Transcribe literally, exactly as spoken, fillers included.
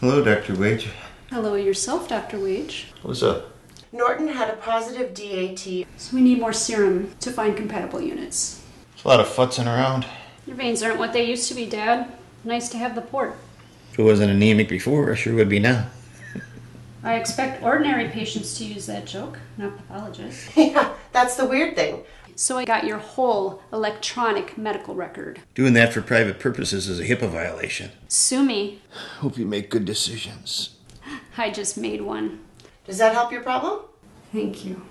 Hello, Doctor Wage. Hello yourself, Doctor Wage. What's up? Norton had a positive D A T. So we need more serum to find compatible units. There's a lot of futzing around. Your veins aren't what they used to be, Dad. Nice to have the port. If it wasn't anemic before, I sure would be now. I expect ordinary patients to use that joke, not pathologists. Yeah, that's the weird thing. So I got your whole electronic medical record. Doing that for private purposes is a HIPAA violation. Sue me. Hope you make good decisions. I just made one. Does that help your problem? Thank you.